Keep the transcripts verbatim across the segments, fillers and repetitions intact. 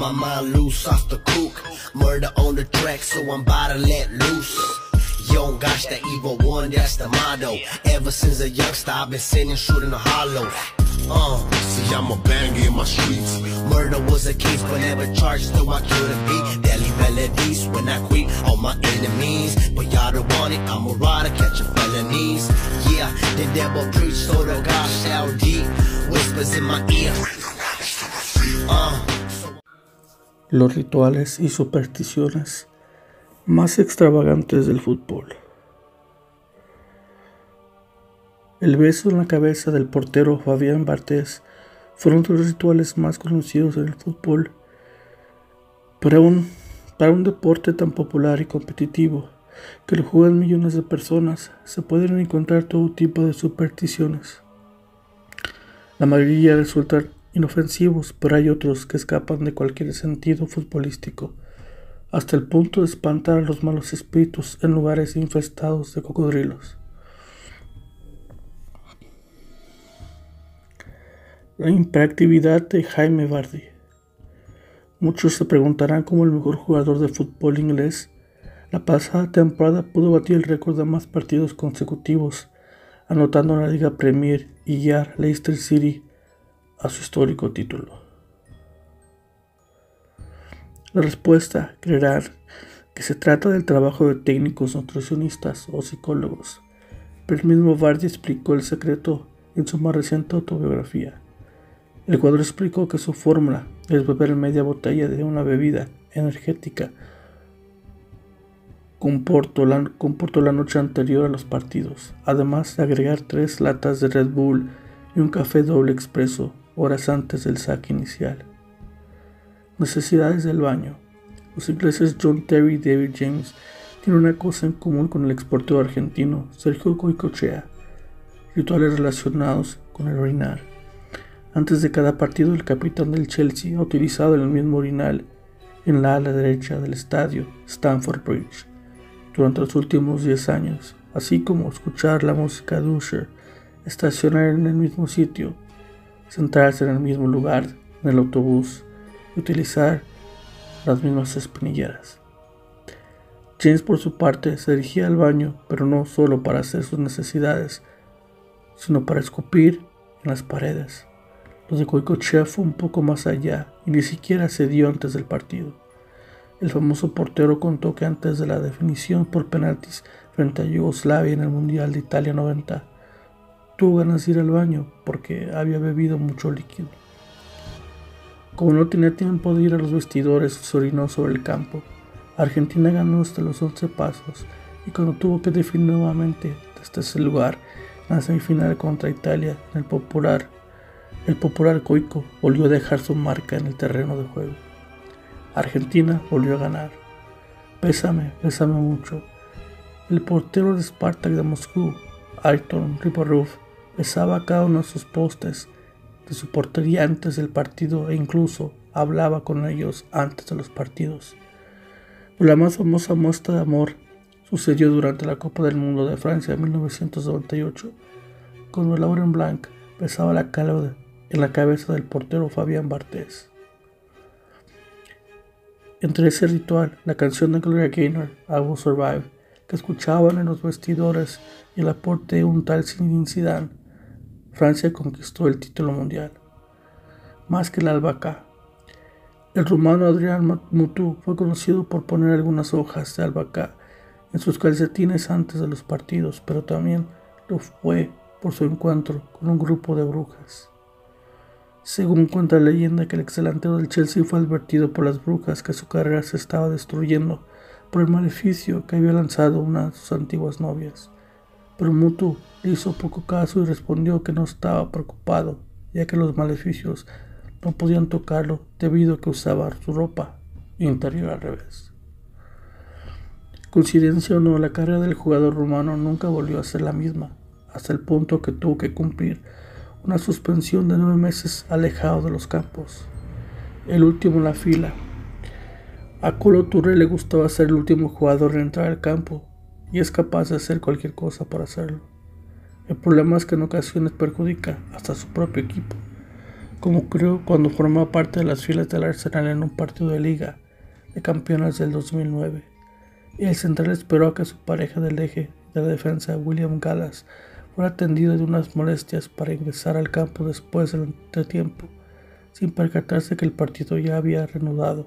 My mind loose off the cook. Murder on the track, so I'm about to let loose. Yo, gosh, that evil one, that's the motto. Ever since a youngster, I've been sitting shooting a hollow. Uh, see, I'm a banger in my streets. Murder was a case, but never charged, though I killed a beat. Deadly melodies when I quit all my enemies. But y'all don't want it, I'm a rider, catch a felonies. Yeah, the devil preach, so the God shall deep. Whispers in my ear. Uh. Los rituales y supersticiones más extravagantes del fútbol. El beso en la cabeza del portero Fabien Barthez fueron uno de los rituales más conocidos en el fútbol, pero un, para un deporte tan popular y competitivo que lo juegan millones de personas, se pueden encontrar todo tipo de supersticiones. La mayoría resultan inofensivos, pero hay otros que escapan de cualquier sentido futbolístico, hasta el punto de espantar a los malos espíritus en lugares infestados de cocodrilos. La hiperactividad de Jaime Vardy. Muchos se preguntarán cómo el mejor jugador de fútbol inglés la pasada temporada pudo batir el récord de más partidos consecutivos, anotando en la Liga Premier y guiar Leicester City a su histórico título. La respuesta, creerán que se trata del trabajo de técnicos, nutricionistas o psicólogos, pero el mismo Vardy explicó el secreto en su más reciente autobiografía. El jugador explicó que su fórmula es beber media botella de una bebida energética con porto la, con porto la noche anterior a los partidos, además de agregar tres latas de Red Bull y un café doble expreso horas antes del saque inicial. Necesidades del baño. Los ingleses John Terry y David James tienen una cosa en común con el exportero argentino Sergio Goicochea: rituales relacionados con el orinar. Antes de cada partido, el capitán del Chelsea ha utilizado el mismo orinal en la ala derecha del estadio Stamford Bridge durante los últimos diez años, así como escuchar la música de Usher, estacionar en el mismo sitio, sentarse en el mismo lugar en el autobús, utilizar las mismas espinilleras. James, por su parte, se dirigía al baño, pero no solo para hacer sus necesidades, sino para escupir en las paredes. Los de Goicochea fue un poco más allá y ni siquiera se dio antes del partido. El famoso portero contó que antes de la definición por penaltis frente a Yugoslavia en el Mundial de Italia noventa, tuvo ganas de ir al baño porque había bebido mucho líquido. Como no tenía tiempo de ir a los vestidores, se orinó sobre el campo. Argentina ganó hasta los once pasos, y cuando tuvo que definir nuevamente desde ese lugar en la semifinal contra Italia, en el popular, el popular Goico volvió a dejar su marca en el terreno de juego. Argentina volvió a ganar. Pésame, pésame mucho. El portero de Spartak de Moscú, Ayrton Riporruf, besaba cada uno de sus postes de su portería antes del partido e incluso hablaba con ellos antes de los partidos. Pero la más famosa muestra de amor sucedió durante la Copa del Mundo de Francia en mil novecientos noventa y ocho, cuando Laurent Blanc besaba la calva en la cabeza del portero Fabien Barthez. Entre ese ritual, la canción de Gloria Gaynor, I Will Survive, que escuchaban en los vestidores, y el aporte de un tal Zinedine Zidane, Francia conquistó el título mundial. Más que la albahaca, el rumano Adrian Mutu fue conocido por poner algunas hojas de albahaca en sus calcetines antes de los partidos, pero también lo fue por su encuentro con un grupo de brujas. Según cuenta la leyenda, que el ex delantero del Chelsea fue advertido por las brujas que su carrera se estaba destruyendo por el maleficio que había lanzado una de sus antiguas novias. Pero Mutu le hizo poco caso y respondió que no estaba preocupado, ya que los maleficios no podían tocarlo debido a que usaba su ropa interior al revés. Coincidencia o no, la carrera del jugador rumano nunca volvió a ser la misma, hasta el punto que tuvo que cumplir una suspensión de nueve meses alejado de los campos. El último en la fila. A Kolo Touré le gustaba ser el último jugador en entrar al campo, y es capaz de hacer cualquier cosa para hacerlo. El problema es que en ocasiones perjudica hasta su propio equipo. como ocurrió cuando formó parte de las filas del Arsenal en un partido de Liga de Campeones del dos mil nueve. Y el central esperó a que su pareja del eje de la defensa, William Gallas, fuera atendido de unas molestias para ingresar al campo después del entretiempo, sin percatarse que el partido ya había reanudado.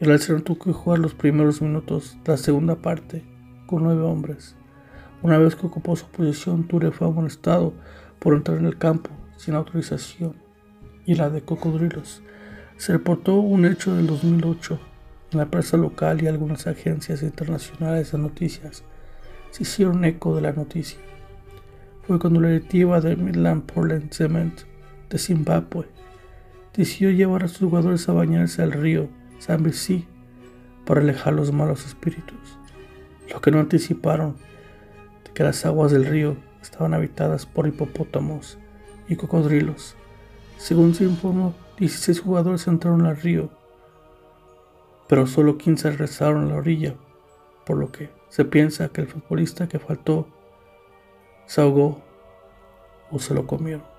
El Arsenal tuvo que jugar los primeros minutos de la segunda parte con nueve hombres. Una vez que ocupó su posición, Touré fue amonestado por entrar en el campo sin autorización y la de cocodrilos. Se reportó un hecho del dos mil ocho en la prensa local y algunas agencias internacionales de noticias se hicieron eco de la noticia. Fue cuando la directiva de Midland Portland Cement de Zimbabue decidió llevar a sus jugadores a bañarse al río San Bissi para alejar los malos espíritus. Lo que no anticiparon de que las aguas del río estaban habitadas por hipopótamos y cocodrilos. Según se informó, dieciséis jugadores entraron al río, pero solo quince regresaron a la orilla, por lo que se piensa que el futbolista que faltó se ahogó o se lo comieron.